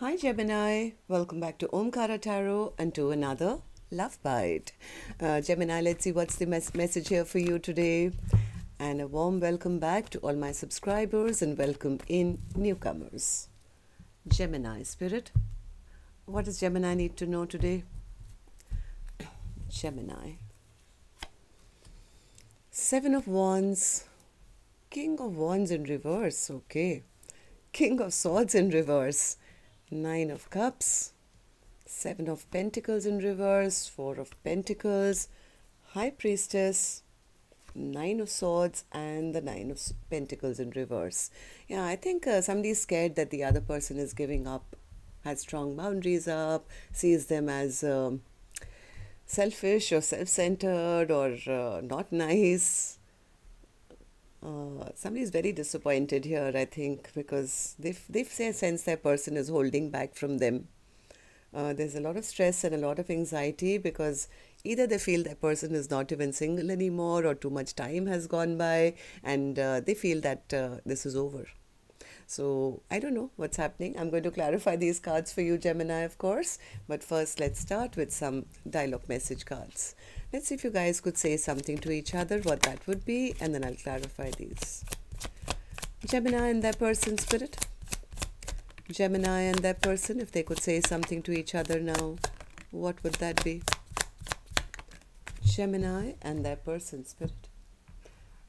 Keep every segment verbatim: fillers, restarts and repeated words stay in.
Hi Gemini, welcome back to Omkara Tarot and to another Love Bite. Uh, Gemini, let's see what's the mes message here for you today. And a warm welcome back to all my subscribers and welcome in newcomers. Gemini Spirit, what does Gemini need to know today? Gemini. Seven of Wands, King of Wands in reverse, okay. King of Swords in reverse. Nine of Cups, Seven of Pentacles in reverse, Four of Pentacles, High Priestess, Nine of Swords, and the Nine of Pentacles in reverse. Yeah, I think uh, somebody's scared that the other person is giving up, has strong boundaries up, sees them as um, selfish or self-centered or uh, not nice. Uh, somebody's very disappointed here, I think, because they they sense their person is holding back from them. Uh, there's a lot of stress and a lot of anxiety because either they feel their person is not even single anymore or too much time has gone by and uh, they feel that uh, this is over. So, I don't know what's happening. I'm going to clarify these cards for you, Gemini, of course. But first, let's start with some dialogue message cards. Let's see if you guys could say something to each other, what that would be, and then I'll clarify these. Gemini and their person, Spirit. Gemini and their person, if they could say something to each other now, what would that be? Gemini and their person, Spirit.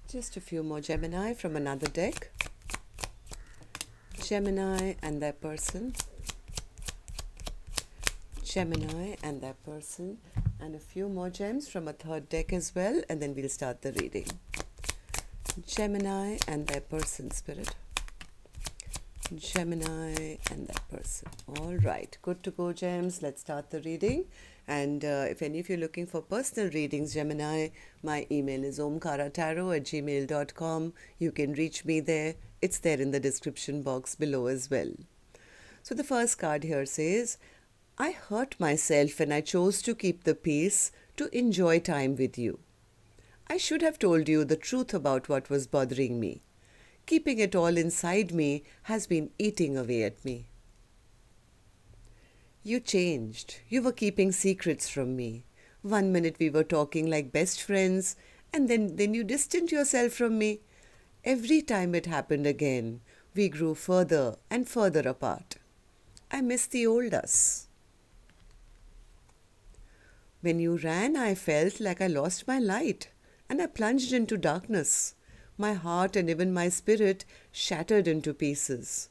Just a few more Gemini from another deck. Gemini and their person, Gemini and their person, and a few more gems from a third deck as well, and then we'll start the reading. Gemini and their person, Spirit. Gemini and that person. All right, good to go, Gems. Let's start the reading. And uh, if any of you are looking for personal readings, Gemini, my email is omkaratarot at gmail dot com. You can reach me there. It's there in the description box below as well. So the first card here says, I hurt myself and I chose to keep the peace to enjoy time with you. I should have told you the truth about what was bothering me. Keeping it all inside me has been eating away at me. You changed. You were keeping secrets from me. One minute we were talking like best friends, and then, then you distanced yourself from me. Every time it happened again, we grew further and further apart. I miss the old us. When you ran, I felt like I lost my light, and I plunged into darkness. My heart and even my spirit shattered into pieces.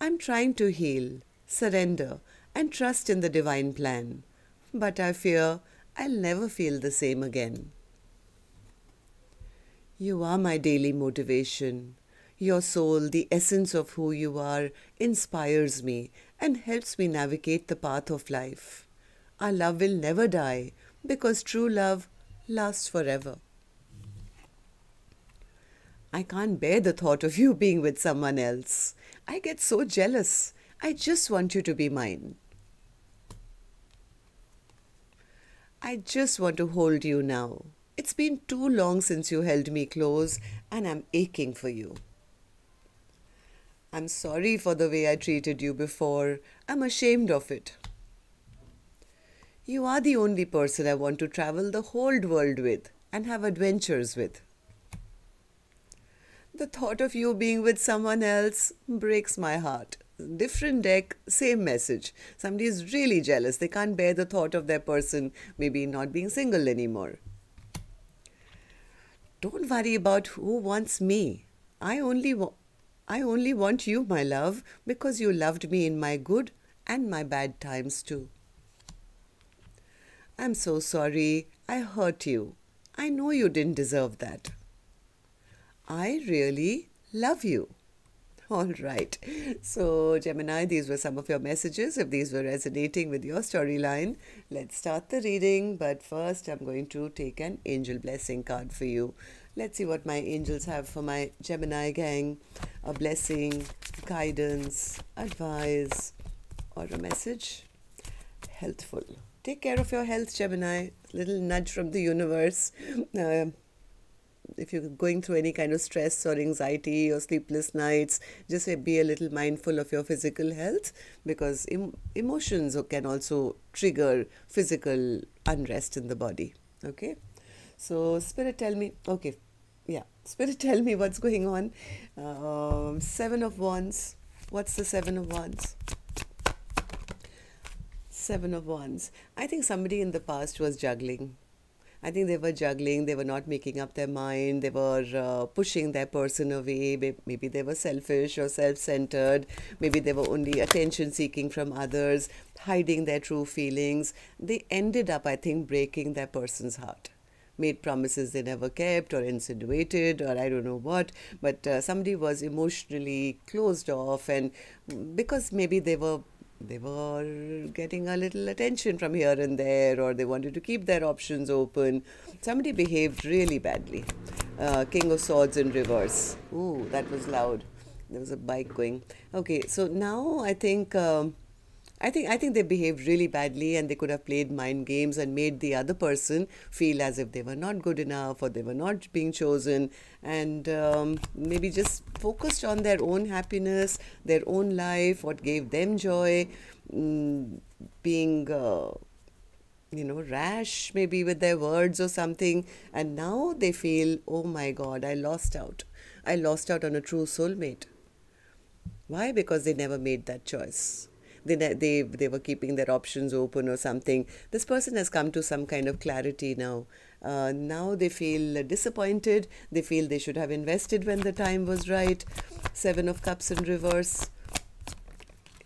I'm trying to heal, surrender, and trust in the divine plan. But I fear I'll never feel the same again. You are my daily motivation. Your soul, the essence of who you are, inspires me and helps me navigate the path of life. Our love will never die because true love lasts forever. I can't bear the thought of you being with someone else. I get so jealous. I just want you to be mine. I just want to hold you now. It's been too long since you held me close and I'm aching for you. I'm sorry for the way I treated you before. I'm ashamed of it. You are the only person I want to travel the whole world with and have adventures with. The thought of you being with someone else breaks my heart. Different deck, same message. Somebody is really jealous. They can't bear the thought of their person maybe not being single anymore. Don't worry about who wants me. I only, wa I only want you, my love, because you loved me in my good and my bad times too. I'm so sorry. I hurt you. I know you didn't deserve that. I really love you. All right. So, Gemini, these were some of your messages. If these were resonating with your storyline, let's start the reading. But first, I'm going to take an angel blessing card for you. Let's see what my angels have for my Gemini gang. A blessing, guidance, advice, or a message. Healthful. Take care of your health, Gemini. Little nudge from the universe. Uh, if you're going through any kind of stress or anxiety or sleepless nights, just be a little mindful of your physical health, because em emotions can also trigger physical unrest in the body. Okay, so Spirit, tell me, okay, yeah, Spirit, tell me what's going on. Um, seven of Wands, what's the Seven of Wands? Seven of Wands. I think somebody in the past was juggling. I think they were juggling, they were not making up their mind, they were uh, pushing their person away, maybe they were selfish or self-centered, maybe they were only attention-seeking from others, hiding their true feelings. They ended up, I think, breaking their person's heart. Made promises they never kept, or insinuated, or I don't know what, but uh, somebody was emotionally closed off, and because maybe they were They were getting a little attention from here and there, or they wanted to keep their options open. Somebody behaved really badly. Uh, King of Swords in reverse. Ooh, that was loud. There was a bike going. Okay, so now I think, um, I think, I think they behaved really badly, and they could have played mind games and made the other person feel as if they were not good enough, or they were not being chosen, and um, maybe just focused on their own happiness, their own life, what gave them joy, um, being, uh, you know, rash maybe with their words or something. And now they feel, oh my God, I lost out. I lost out on a true soulmate. Why? Because they never made that choice. They, they, they were keeping their options open or something. This person has come to some kind of clarity now. Uh, now they feel disappointed. They feel they should have invested when the time was right. Seven of Cups in reverse.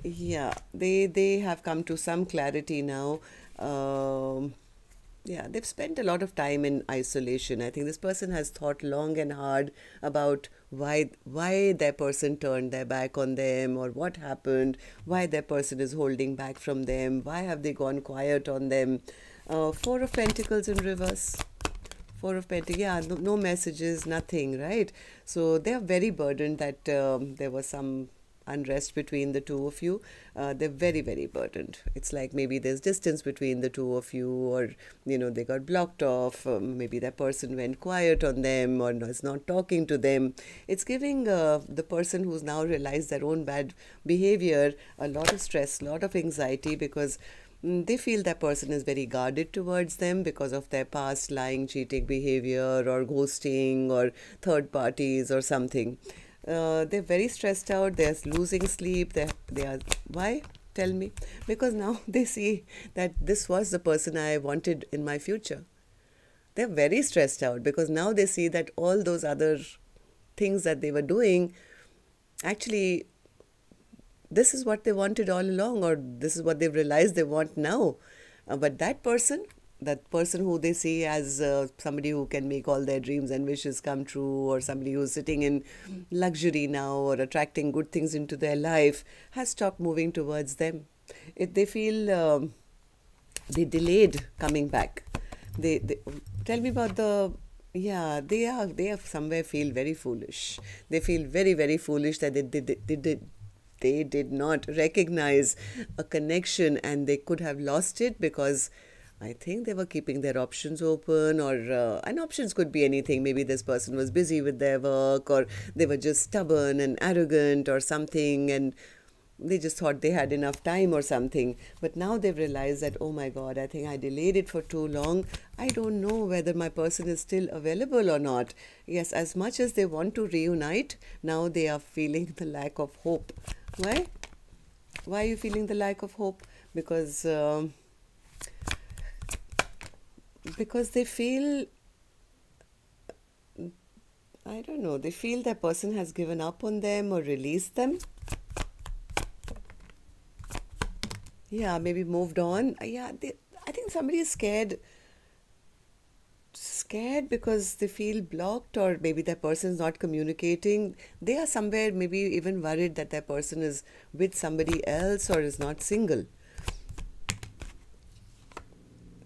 Yeah, they, they have come to some clarity now. Um, yeah, they've spent a lot of time in isolation. I think this person has thought long and hard about why why their person turned their back on them, or what happened, why their person is holding back from them, why have they gone quiet on them. Uh, four of Pentacles in reverse. Four of Pentacles, yeah, no, no messages, nothing, right? So they are very burdened that um, there was some unrest between the two of you. Uh, they're very, very burdened. It's like maybe there's distance between the two of you, or, you know, they got blocked off. Um, maybe that person went quiet on them, or is not talking to them. It's giving uh, the person who's now realized their own bad behavior a lot of stress, a lot of anxiety, because they feel that person is very guarded towards them because of their past lying, cheating behavior, or ghosting, or third parties, or something. Uh, they're very stressed out, they're losing sleep, they they are, why? Tell me. Because now they see that this was the person I wanted in my future. They're very stressed out because now they see that all those other things that they were doing, actually, this is what they wanted all along, or this is what they've realized they want now. Uh, but that person, that person who they see as uh, somebody who can make all their dreams and wishes come true, or somebody who's sitting in luxury now, or attracting good things into their life, has stopped moving towards them. If they feel um, they delayed coming back. They, they tell me about the, yeah, they are, they are somewhere feel very foolish. They feel very, very foolish that they did. They did not recognize a connection, and they could have lost it because I think they were keeping their options open, or uh, and options could be anything. Maybe this person was busy with their work, or they were just stubborn and arrogant or something, and they just thought they had enough time or something. But now they've realized that, oh my God, I think I delayed it for too long. I don't know whether my person is still available or not. Yes, as much as they want to reunite, now they are feeling the lack of hope. Why? Why are you feeling the lack of hope? Because... Uh, Because they feel, I don't know, they feel that person has given up on them or released them. Yeah, maybe moved on. Yeah, they, I think somebody is scared. Scared because they feel blocked, or maybe that person is not communicating. They are somewhere maybe even worried that that person is with somebody else or is not single.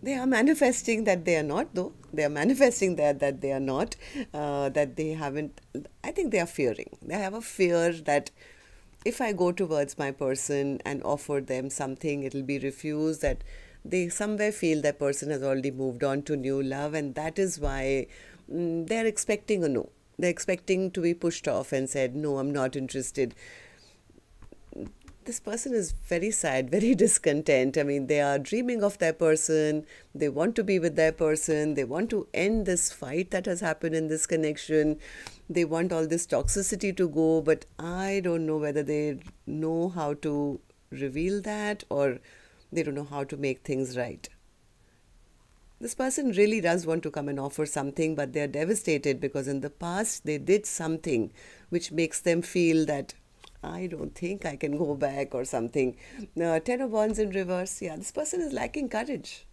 They are manifesting that they are not, though. They are manifesting that, that they are not, uh, that they haven't. I think they are fearing. They have a fear that if I go towards my person and offer them something, it will be refused, that they somewhere feel that person has already moved on to new love, and that is why they're expecting a no. They're expecting to be pushed off and said, no, I'm not interested. This person is very sad, very discontent. I mean, they are dreaming of their person. They want to be with their person. They want to end this fight that has happened in this connection. They want all this toxicity to go, but I don't know whether they know how to reveal that or they don't know how to make things right. This person really does want to come and offer something, but they're devastated because in the past they did something which makes them feel that I don't think I can go back or something. Uh, Ten of Wands in reverse. Yeah, this person is lacking courage.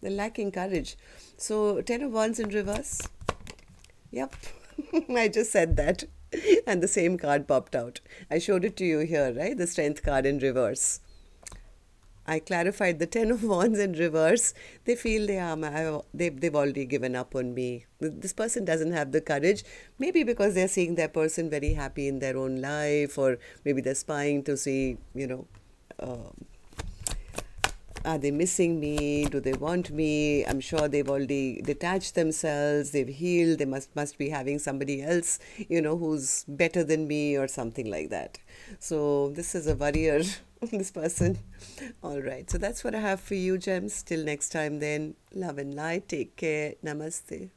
They're lacking courage. So Ten of Wands in reverse. Yep, I just said that. And the same card popped out. I showed it to you here, right? The Strength card in reverse. I clarified the Ten of Wands in reverse. They feel they are, they, they've already given up on me. This person doesn't have the courage, maybe because they're seeing their person very happy in their own life, or maybe they're spying to see, you know, uh, are they missing me? Do they want me? I'm sure they've already detached themselves. They've healed. They must, must be having somebody else, you know, who's better than me or something like that. So this is a warrior. This person. All right. So that's what I have for you, gems. Till next time then. Love and light. Take care. Namaste.